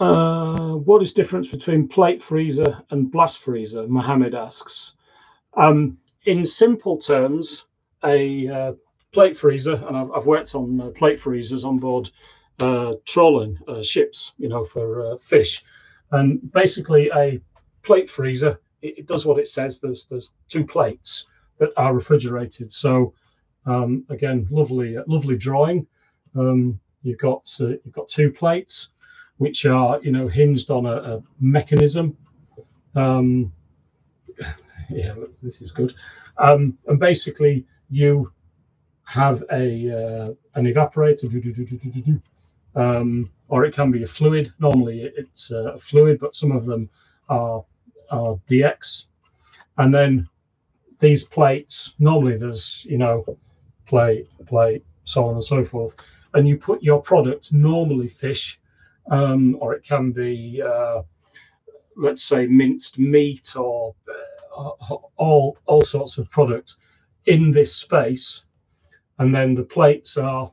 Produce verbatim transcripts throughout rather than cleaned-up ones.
Uh, what is difference between plate freezer and blast freezer? Mohammed asks. Um, in simple terms, a uh, plate freezer, and I've, I've worked on uh, plate freezers on board uh, trawling uh, ships, you know, for uh, fish. And basically, a plate freezer, it, it does what it says. There's there's two plates that are refrigerated. So um, again, lovely lovely drawing. Um, you've got uh, you've got two plates, which are, you know, hinged on a, a mechanism. Um, yeah, this is good. Um, and basically, you have a uh, an evaporator, do, do, do, do, do, do, um, or it can be a fluid. Normally, it's a fluid, but some of them are are D X. And then these plates. Normally, there's, you know, plate, plate, so on and so forth. And you put your product, normally fish. Um, or it can be, uh, let's say, minced meat, or uh, all all sorts of products in this space, and then the plates are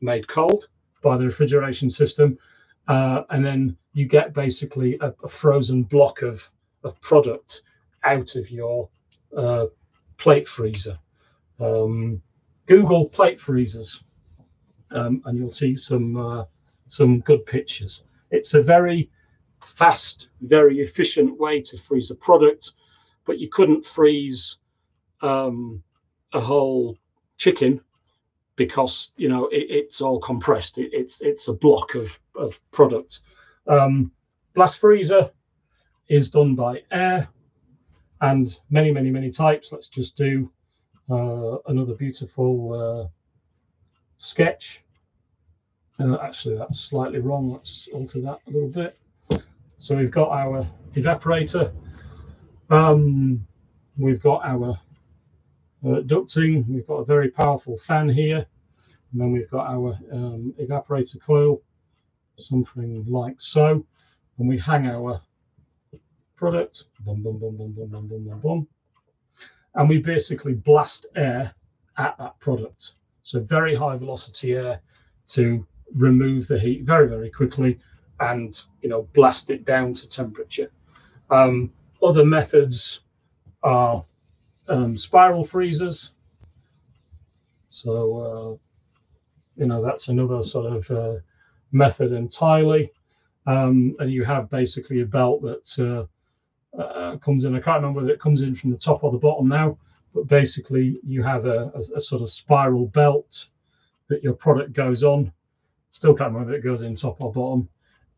made cold by the refrigeration system, uh, and then you get basically a, a frozen block of of product out of your uh, plate freezer. Um, Google plate freezers, um, and you'll see some. Uh, some good pictures. It's a very fast, very efficient way to freeze a product, but you couldn't freeze um, a whole chicken because, you know, it, it's all compressed. It, it's it's a block of, of product. Um, blast freezer is done by air, and many, many, many types. Let's just do uh, another beautiful uh, sketch. Uh, actually, that's slightly wrong. Let's alter that a little bit. So we've got our evaporator. Um, we've got our uh, ducting. We've got a very powerful fan here. And then we've got our um, evaporator coil, something like so. And we hang our product. Boom, boom, boom, boom, boom, boom, boom, boom, boom. And we basically blast air at that product. So very high velocity air to remove the heat very, very quickly, and, you know, blast it down to temperature. Um, other methods are um, spiral freezers. So, uh, you know, that's another sort of uh, method entirely. Um, and you have basically a belt that uh, uh, comes in. I can't remember whether it comes in from the top or the bottom now, but basically you have a, a, a sort of spiral belt that your product goes on. Still can't remember if it goes in top or bottom.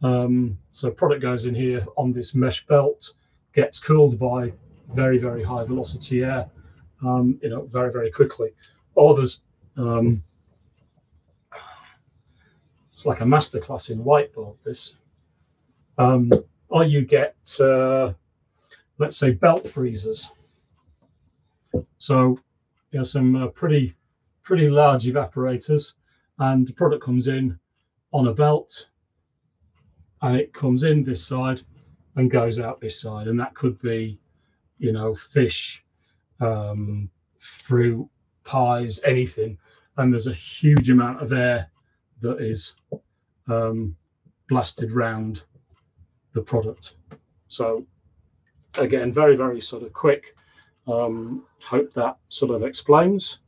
Um, so product goes in here on this mesh belt, gets cooled by very, very high velocity air, um, you know, very, very quickly. Or there's, um, it's like a masterclass in whiteboard, this. Um, or you get, uh, let's say, belt freezers. So there's some uh, pretty, pretty large evaporators, and the product comes in on a belt, and it comes in this side and goes out this side. And that could be, you know, fish, um, fruit, pies, anything. And there's a huge amount of air that is um, blasted round the product. So again, very, very sort of quick. Um, hope that sort of explains.